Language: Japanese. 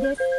です。